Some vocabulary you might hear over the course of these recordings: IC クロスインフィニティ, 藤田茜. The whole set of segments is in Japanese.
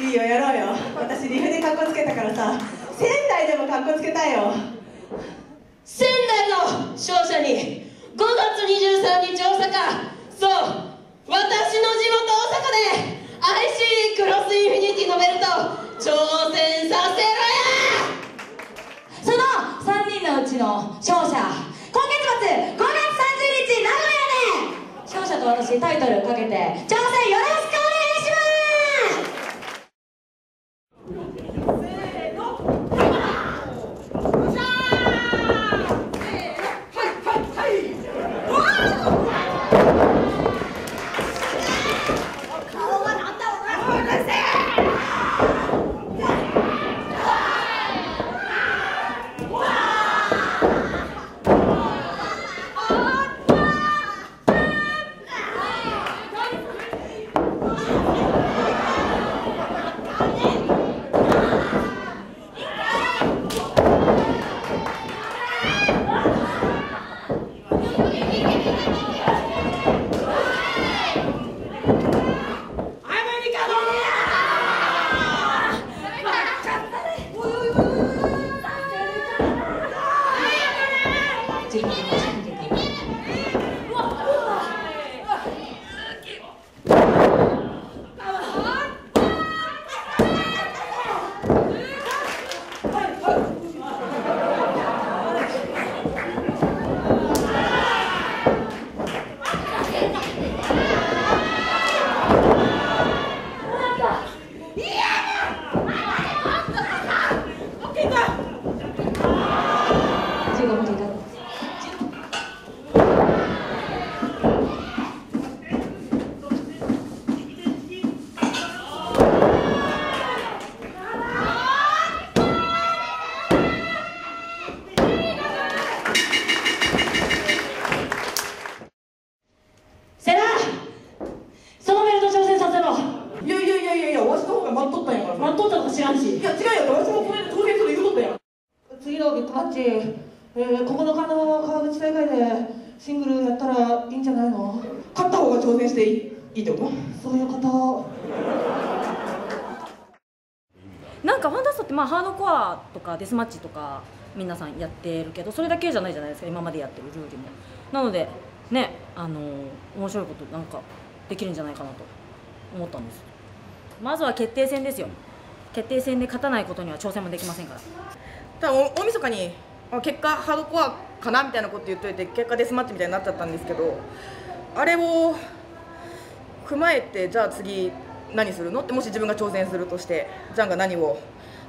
いいよ、やろうよ。私岐阜でカッコつけたからさ、仙台でもカッコつけたいよ。仙台の勝者に5月23日大阪、そう私の地元大阪で IC クロスインフィニティのベルト挑戦させろや。その3人のうちの勝者、今月末5月30日名古屋で勝者と私タイトルかけて挑戦よろしく。デスマッチとか皆さんやってるけど、それだけじゃないじゃないですか、今までやってるルールも。なのでね、面白いことなんかできるんじゃないかなと思ったんです。まずは決定戦ですよ。決定戦で勝たないことには挑戦もできませんから。ただ大晦日に結果ハードコアかなみたいなこと言っといて、結果デスマッチみたいになっちゃったんですけど、あれを踏まえて、じゃあ次何するのって、もし自分が挑戦するとして、ジャンが何を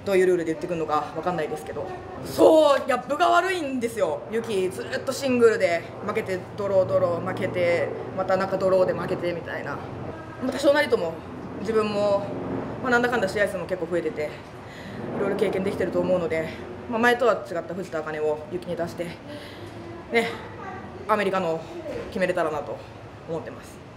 どういうルールで言ってくるのかわかんないですけど、そうギャップが悪いんですよ。ユキずっとシングルで負けて、ドロードロー負けて、またなんかドローで負けてみたいな。多少なりとも自分も、なんだかんだ試合数も結構増えてて、いろいろ経験できてると思うので、前とは違った藤田茜をユキに出してね、アメリカの決めれたらなと思ってます。